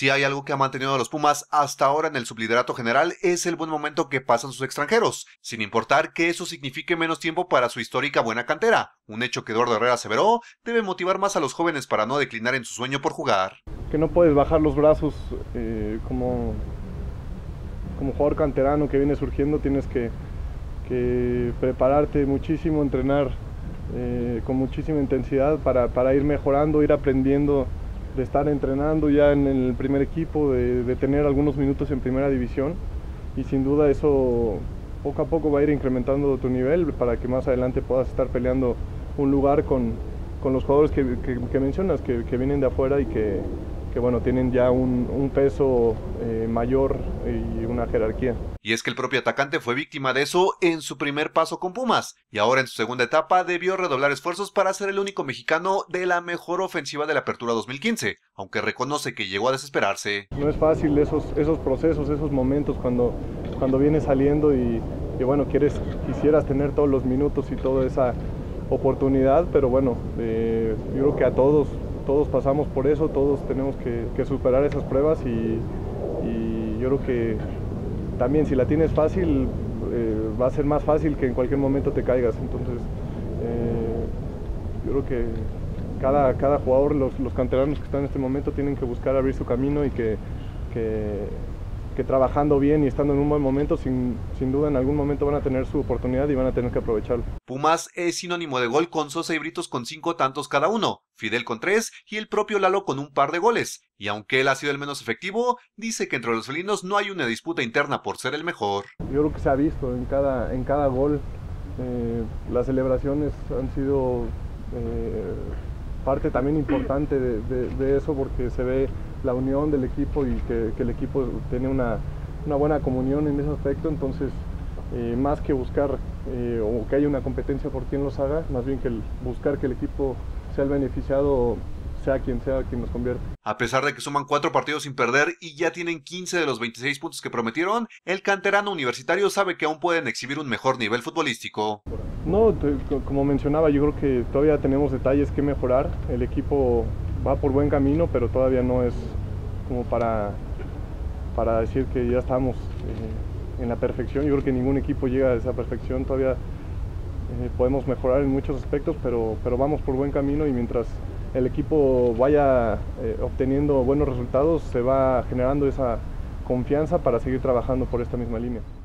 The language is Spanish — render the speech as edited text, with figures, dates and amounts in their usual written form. Si hay algo que ha mantenido a los Pumas hasta ahora en el subliderato general es el buen momento que pasan sus extranjeros, sin importar que eso signifique menos tiempo para su histórica buena cantera, un hecho que Eduardo Herrera aseveró debe motivar más a los jóvenes para no declinar en su sueño por jugar. Que no puedes bajar los brazos como jugador canterano que viene surgiendo, tienes que prepararte muchísimo, entrenar con muchísima intensidad para ir mejorando, ir aprendiendo, de estar entrenando ya en el primer equipo, de tener algunos minutos en primera división, y sin duda eso poco a poco va a ir incrementando tu nivel para que más adelante puedas estar peleando un lugar con los jugadores que mencionas, que vienen de afuera y que bueno, tienen ya un peso mayor y una jerarquía. Y es que el propio atacante fue víctima de eso en su primer paso con Pumas, y ahora en su segunda etapa debió redoblar esfuerzos para ser el único mexicano de la mejor ofensiva de la Apertura 2015, aunque reconoce que llegó a desesperarse. No es fácil esos procesos, esos momentos cuando vienes saliendo y bueno, quisieras tener todos los minutos y toda esa oportunidad, pero bueno, yo creo que a todos pasamos por eso, todos tenemos que superar esas pruebas y yo creo que también si la tienes fácil va a ser más fácil que en cualquier momento te caigas. Entonces yo creo que cada jugador, los canteranos que están en este momento tienen que buscar abrir su camino y que trabajando bien y estando en un buen momento, sin duda en algún momento van a tener su oportunidad y van a tener que aprovecharlo. Pumas es sinónimo de gol con Sosa y Britos con 5 tantos cada uno, Fidel con 3 y el propio Lalo con un par de goles, y aunque él ha sido el menos efectivo, dice que entre los felinos no hay una disputa interna por ser el mejor. Yo creo que se ha visto en cada gol, las celebraciones han sido parte también importante de eso, porque se ve la unión del equipo y que el equipo tiene una buena comunión en ese aspecto. Entonces más que buscar o que haya una competencia por quien los haga, más bien que buscar que el equipo sea el beneficiado, sea quien nos convierte. A pesar de que suman 4 partidos sin perder y ya tienen 15 de los 26 puntos que prometieron, el canterano universitario sabe que aún pueden exhibir un mejor nivel futbolístico. No, como mencionaba, yo creo que todavía tenemos detalles que mejorar. El equipo va por buen camino, pero todavía no es como para decir que ya estamos en la perfección. Yo creo que ningún equipo llega a esa perfección, todavía podemos mejorar en muchos aspectos, pero vamos por buen camino, y mientras el equipo vaya obteniendo buenos resultados, se va generando esa confianza para seguir trabajando por esta misma línea.